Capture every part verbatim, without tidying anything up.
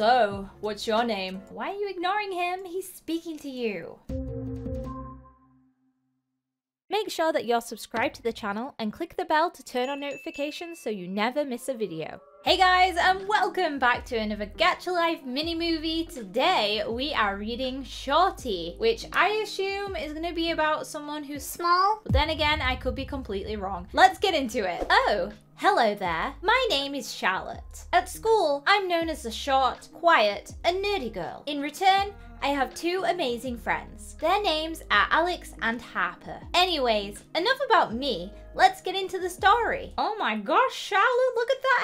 So, what's your name? Why are you ignoring him? He's speaking to you. Make sure that you're subscribed to the channel and click the bell to turn on notifications so you never miss a video. Hey guys, and welcome back to another Gacha Life mini movie. Today we are reading Shorty, which I assume is going to be about someone who's small, but then again I could be completely wrong. Let's get into it. Oh, hello there. My name is Charlotte. At school, I'm known as the short, quiet, and nerdy girl. In return, I have two amazing friends. Their names are Alex and Harper. Anyways, enough about me. Let's get into the story. Oh my gosh, Charlotte, look at that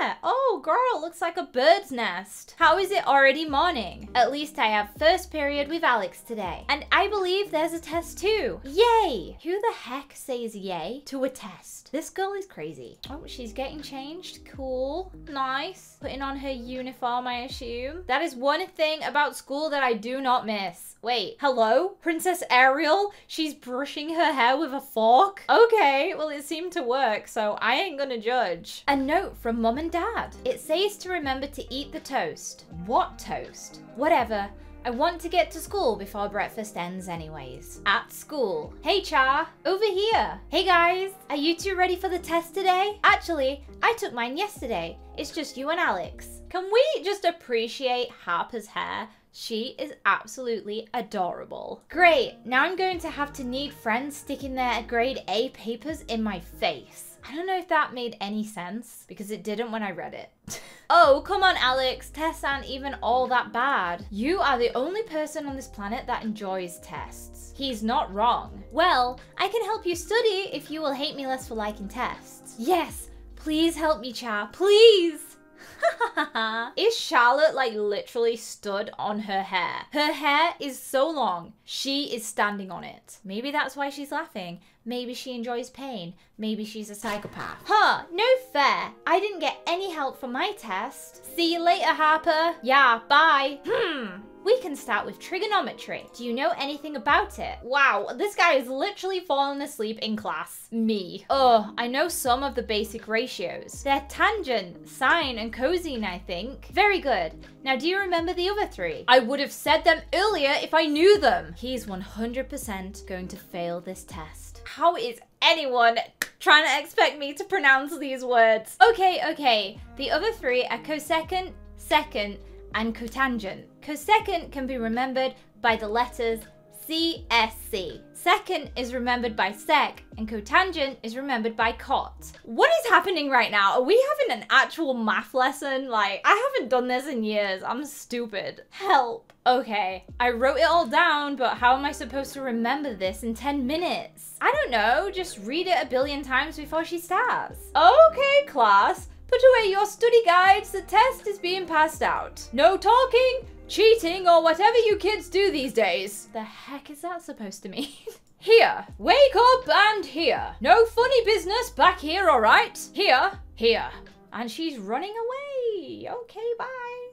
hair. Oh girl, looks like a bird's nest. How is it already morning? At least I have first period with Alex today. And I believe there's a test too. Yay! Who the heck says yay to a test? This girl is crazy. Oh, she's getting changed. Cool. Nice. Putting on her uniform, I assume. That is one thing about school that I do not miss. Wait, hello? Princess Ariel? She's brushing her hair with a fork? Okay, well it seemed to work, so I ain't gonna judge. A note from Mum and Dad. It says to remember to eat the toast. What toast? Whatever. I want to get to school before breakfast ends anyways. At school. Hey Char, over here. Hey guys, are you two ready for the test today? Actually, I took mine yesterday. It's just you and Alex. Can we just appreciate Harper's hair? She is absolutely adorable. Great, now I'm going to have to need friends sticking their grade A papers in my face. I don't know if that made any sense, because it didn't when I read it. Oh, come on Alex, tests aren't even all that bad. You are the only person on this planet that enjoys tests. He's not wrong. Well, I can help you study if you will hate me less for liking tests. Yes, please help me, Char, please! Is Charlotte like literally stood on her hair? Her hair is so long, she is standing on it. Maybe that's why she's laughing. Maybe she enjoys pain. Maybe she's a psychopath. Huh, no fair. I didn't get any help for my test. See you later, Harper. Yeah, bye. Hmm. We can start with trigonometry. Do you know anything about it? Wow, this guy is literally falling asleep in class. Me. Oh, I know some of the basic ratios. They're tangent, sine, and cosine, I think. Very good. Now, do you remember the other three? I would have said them earlier if I knew them. He's one hundred percent going to fail this test. How is anyone trying to expect me to pronounce these words? Okay, okay. The other three are cosecant, secant, and cotangent. Cosecant can be remembered by the letters C S C. Secant is remembered by sec, and cotangent is remembered by cot. What is happening right now? Are we having an actual math lesson? Like, I haven't done this in years. I'm stupid. Help. Okay, I wrote it all down, but how am I supposed to remember this in ten minutes? I don't know. Just read it a billion times before she starts. Okay, class. Put away your study guides, the test is being passed out. No talking, cheating, or whatever you kids do these days. The heck is that supposed to mean? Here, wake up and here. No funny business back here, all right? Here, here. And she's running away. Okay, bye.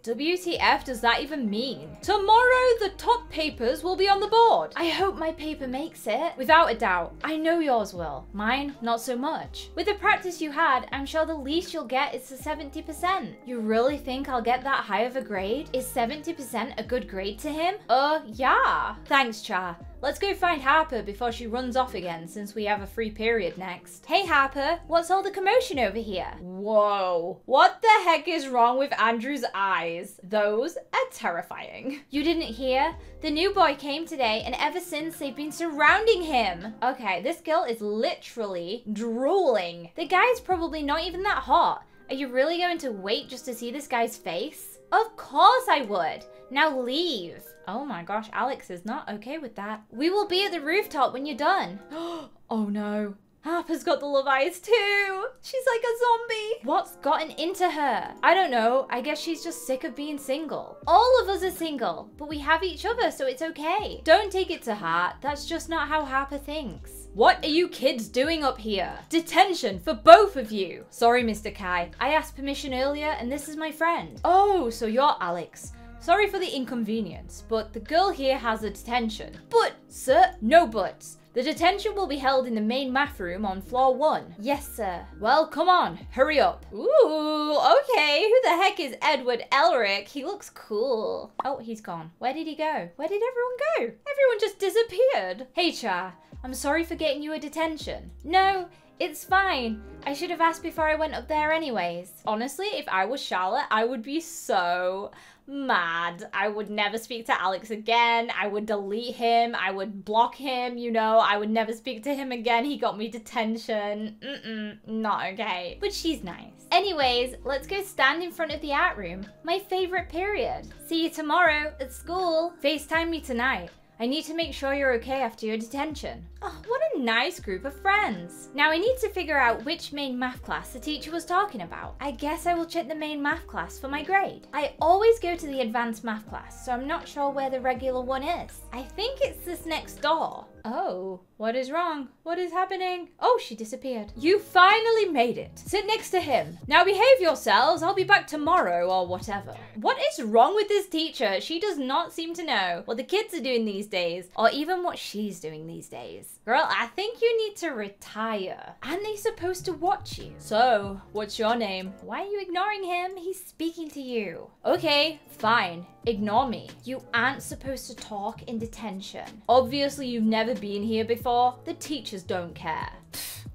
W T F does that even mean? Tomorrow the top papers will be on the board. I hope my paper makes it. Without a doubt, I know yours will. Mine, not so much. With the practice you had, I'm sure the least you'll get is the seventy percent. You really think I'll get that high of a grade? Is seventy percent a good grade to him? Uh, yeah. Thanks, Char. Let's go find Harper before she runs off again since we have a free period next. Hey Harper, what's all the commotion over here? Whoa, what the heck is wrong with Andrew's eyes? Those are terrifying. You didn't hear? The new boy came today and ever since they've been surrounding him. Okay, this girl is literally drooling. The guy's probably not even that hot. Are you really going to wait just to see this guy's face? Of course I would. Now leave. Oh my gosh, Alex is not okay with that. We will be at the rooftop when you're done. Oh no. Harper's got the love eyes too. She's like a zombie. What's gotten into her? I don't know. I guess she's just sick of being single. All of us are single, but we have each other, so it's okay. Don't take it to heart. That's just not how Harper thinks. What are you kids doing up here? Detention for both of you. Sorry, Mister Kai. I asked permission earlier, and this is my friend. Oh, so you're Alex. Sorry for the inconvenience, but the girl here has a detention. But, sir, no buts. The detention will be held in the main math room on floor one. Yes, sir. Well, come on. Hurry up. Ooh, okay. Who the heck is Edward Elric? He looks cool. Oh, he's gone. Where did he go? Where did everyone go? Everyone just disappeared. Hey, Char. I'm sorry for getting you a detention. No, it's fine. I should have asked before I went up there anyways. Honestly, if I was Charlotte, I would be so mad. I would never speak to Alex again. I would delete him. I would block him, you know. I would never speak to him again. He got me detention. Mm-mm, not okay. But she's nice. Anyways, let's go stand in front of the art room. My favorite period. See you tomorrow at school. FaceTime me tonight. I need to make sure you're okay after your detention. Oh, what a nice group of friends. Now I need to figure out which main math class the teacher was talking about. I guess I will check the main math class for my grade. I always go to the advanced math class, so I'm not sure where the regular one is. I think it's this next door. Oh, what is wrong? What is happening? Oh, she disappeared. You finally made it. Sit next to him. Now behave yourselves. I'll be back tomorrow or whatever. What is wrong with this teacher? She does not seem to know what the kids are doing these days or even what she's doing these days. Girl, I think you need to retire. Aren't they supposed to watch you? So, what's your name? Why are you ignoring him? He's speaking to you. Okay, fine. Ignore me. You aren't supposed to talk in detention. Obviously, you've never been here before. The teachers don't care.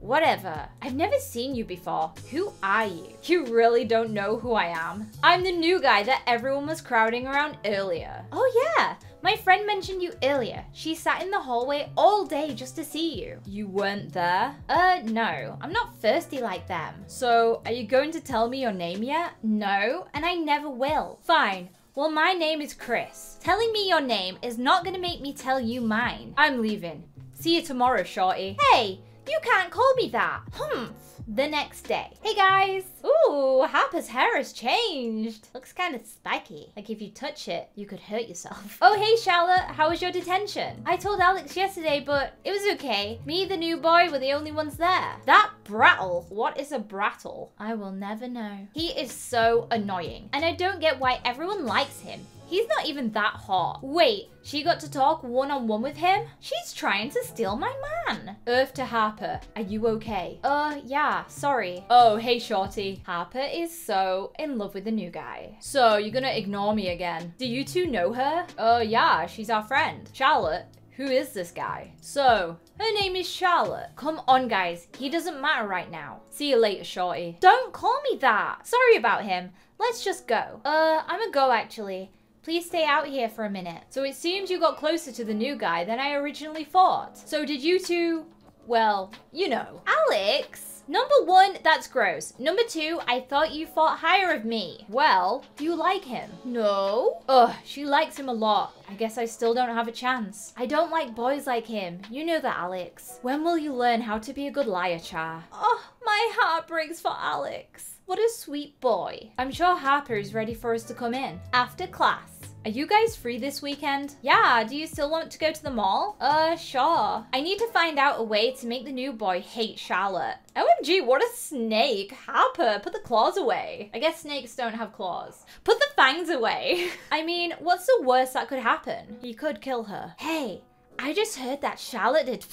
Whatever. I've never seen you before. Who are you? You really don't know who I am? I'm the new guy that everyone was crowding around earlier. Oh yeah, my friend mentioned you earlier. She sat in the hallway all day just to see you. You weren't there? Uh, no. I'm not thirsty like them. So, are you going to tell me your name yet? No, and I never will. Fine. Well, my name is Chris. Telling me your name is not gonna make me tell you mine. I'm leaving. See you tomorrow, shorty. Hey! You can't call me that. Humph. The next day. Hey guys. Ooh, Harper's hair has changed. Looks kind of spiky. Like if you touch it, you could hurt yourself. Oh, hey Charlotte. How was your detention? I told Alex yesterday, but it was okay. Me, the new boy, were the only ones there. That brattle. What is a brattle? I will never know. He is so annoying. And I don't get why everyone likes him. He's not even that hot. Wait, she got to talk one-on-one with him? She's trying to steal my man. Earth to Harper, are you okay? Uh, yeah, sorry. Oh, hey, shorty. Harper is so in love with the new guy. So, you're gonna ignore me again. Do you two know her? Oh, uh, yeah, she's our friend. Charlotte, who is this guy? So, her name is Charlotte. Come on, guys. He doesn't matter right now. See you later, shorty. Don't call me that. Sorry about him. Let's just go. Uh, I'm a go, actually. Please stay out here for a minute. So it seems you got closer to the new guy than I originally thought. So did you two, well, you know. Alex, number one, that's gross. Number two, I thought you thought higher of me. Well, you like him. No. Ugh, she likes him a lot. I guess I still don't have a chance. I don't like boys like him. You know that, Alex. When will you learn how to be a good liar, Char? Oh, my heart breaks for Alex. What a sweet boy. I'm sure Harper is ready for us to come in. After class. Are you guys free this weekend? Yeah, do you still want to go to the mall? Uh, sure. I need to find out a way to make the new boy hate Charlotte. O M G, what a snake. Harper, put the claws away. I guess snakes don't have claws. Put the fangs away. I mean, what's the worst that could happen? He could kill her. Hey, I just heard that Charlotte did...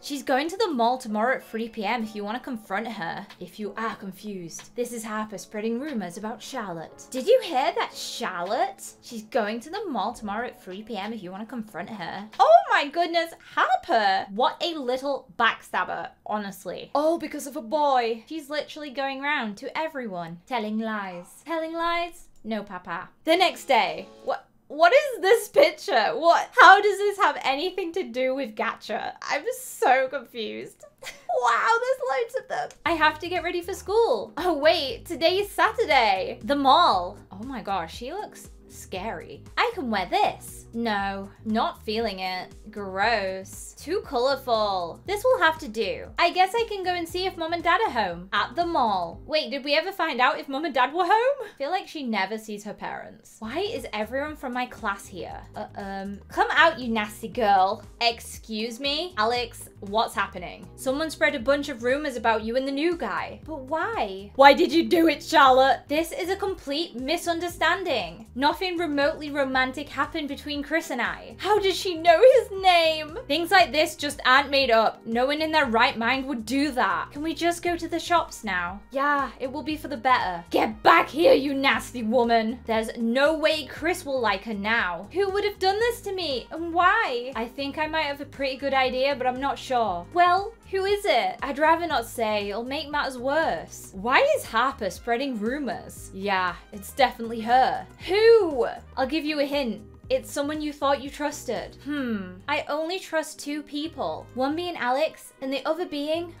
She's going to the mall tomorrow at three p m if you want to confront her. If you are confused, this is Harper spreading rumors about Charlotte. Did you hear that, Charlotte? She's going to the mall tomorrow at three p m if you want to confront her. Oh my goodness, Harper! What a little backstabber, honestly. Oh, because of a boy. She's literally going round to everyone, telling lies. Telling lies? No, Papa. The next day, what? What is this picture? What? How does this have anything to do with Gacha? I'm so confused. Wow, there's loads of them. I have to get ready for school. Oh wait, today is Saturday. The mall. Oh my gosh, she looks scary. I can wear this. No, not feeling it. Gross. Too colorful. This will have to do. I guess I can go and see if mom and dad are home. At the mall. Wait, did we ever find out if mom and dad were home? I feel like she never sees her parents. Why is everyone from my class here? Uh, um, come out, you nasty girl. Excuse me? Alex, what's happening? Someone spread read a bunch of rumors about you and the new guy. But why? Why did you do it, Charlotte? This is a complete misunderstanding. Nothing remotely romantic happened between Chris and I. How did she know his name? Things like this just aren't made up. No one in their right mind would do that. Can we just go to the shops now? Yeah, it will be for the better. Get back here, you nasty woman. There's no way Chris will like her now. Who would have done this to me and why? I think I might have a pretty good idea, but I'm not sure. Well, who is it? I'd rather not say. It'll make matters worse. Why is Harper spreading rumors? Yeah, it's definitely her. Who? I'll give you a hint. It's someone you thought you trusted. Hmm. I only trust two people. One being Alex and the other being...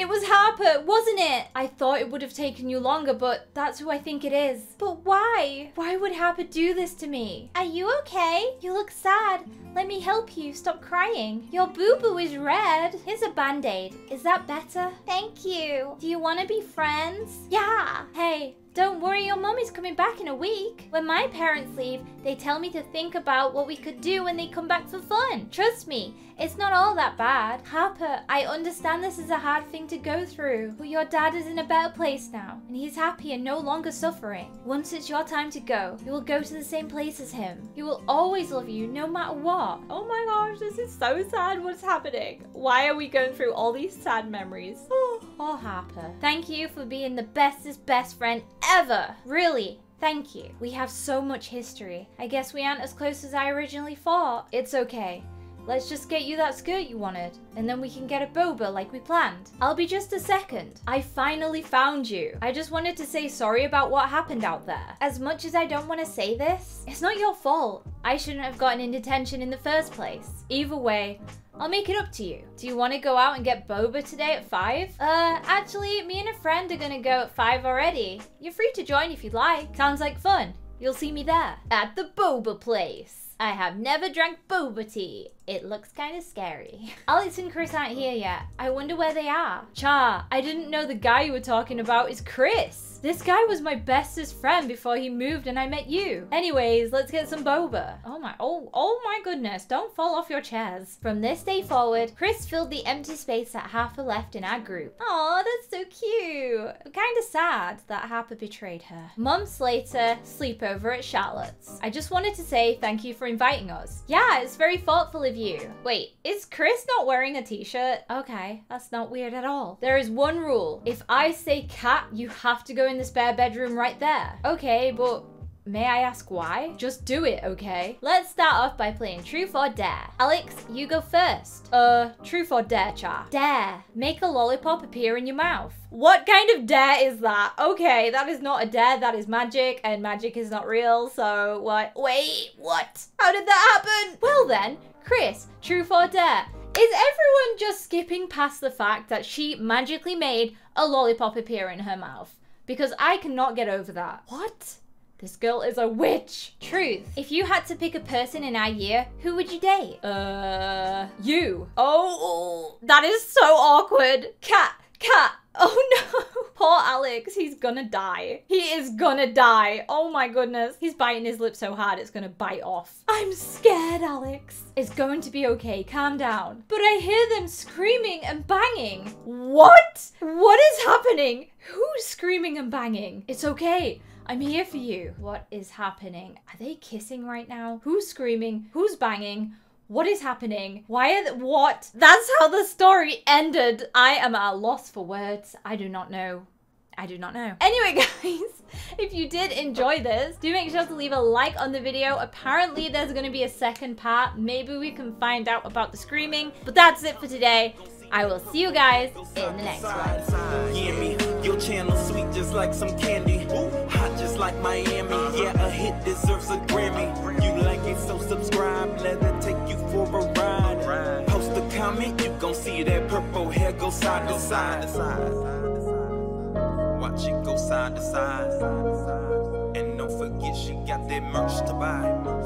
It was Harper, wasn't it? I thought it would have taken you longer, but that's who I think it is. But why? Why would Harper do this to me? Are you okay? You look sad. Let me help you. Stop crying. Your boo-boo is red. Here's a band-aid. Is that better? Thank you. Do you want to be friends? Yeah. Hey. Don't worry, your mom is coming back in a week. When my parents leave, they tell me to think about what we could do when they come back for fun. Trust me, it's not all that bad. Harper, I understand this is a hard thing to go through, but your dad is in a better place now, and he's happy and no longer suffering. Once it's your time to go, you will go to the same place as him. He will always love you, no matter what. Oh my gosh, this is so sad. What's happening? Why are we going through all these sad memories? Oh, poor Harper. Thank you for being the bestest best friend ever. Ever. Really, thank you. We have so much history. I guess we aren't as close as I originally thought. It's okay. Let's just get you that skirt you wanted, and then we can get a boba like we planned. I'll be just a second. I finally found you. I just wanted to say sorry about what happened out there. As much as I don't want to say this, it's not your fault. I shouldn't have gotten in detention in the first place. Either way, I'll make it up to you. Do you want to go out and get boba today at five? Uh, actually, me and a friend are gonna go at five already. You're free to join if you'd like. Sounds like fun. You'll see me there. At the boba place. I have never drank boba tea. It looks kind of scary. Alex and Chris aren't here yet. I wonder where they are. Cha, I didn't know the guy you were talking about is Chris. This guy was my bestest friend before he moved and I met you. Anyways, let's get some boba. Oh my, oh, oh my goodness. Don't fall off your chairs. From this day forward, Chris filled the empty space that Harper left in our group. Aw, that's so cute. Kind of sad that Harper betrayed her. Months later, sleepover at Charlotte's. I just wanted to say thank you for inviting us. Yeah, it's very thoughtful of you. You. Wait, is Chris not wearing a t-shirt? Okay, that's not weird at all. There is one rule. If I say cat, you have to go in the spare bedroom right there. Okay, but may I ask why? Just do it, okay? Let's start off by playing truth or dare. Alex, you go first. Uh, truth or dare, Char? Dare. Make a lollipop appear in your mouth. What kind of dare is that? Okay, that is not a dare, that is magic, and magic is not real, so what? Wait, what? How did that happen? Well then, Chris, truth or dare? Is everyone just skipping past the fact that she magically made a lollipop appear in her mouth? Because I cannot get over that. What? This girl is a witch. Truth. If you had to pick a person in our year, who would you date? Uh, you. Oh, that is so awkward. Cat, cat. Oh no. Poor Alex, he's gonna die. He is gonna die. Oh my goodness. He's biting his lip so hard it's gonna bite off. I'm scared, Alex. It's going to be okay, calm down. But I hear them screaming and banging. What? What is happening? Who's screaming and banging? It's okay. I'm here for you. What is happening? Are they kissing right now? Who's screaming? Who's banging? What is happening? Why are th what? That's how the story ended. I am at a loss for words. I do not know. I do not know. Anyway, guys, if you did enjoy this, do make sure to leave a like on the video. Apparently, there's going to be a second part. Maybe we can find out about the screaming. But that's it for today. I will see you guys in the next one. Hear me. Your channel sweet just like some candy. Hot just like Miami. Yeah, a hit deserves a Grammy. You like it, so subscribe. Let it take you for a ride. Post a comment, you gon' see that purple hair go side to side. Watch it go side to side. And don't forget she got that merch to buy.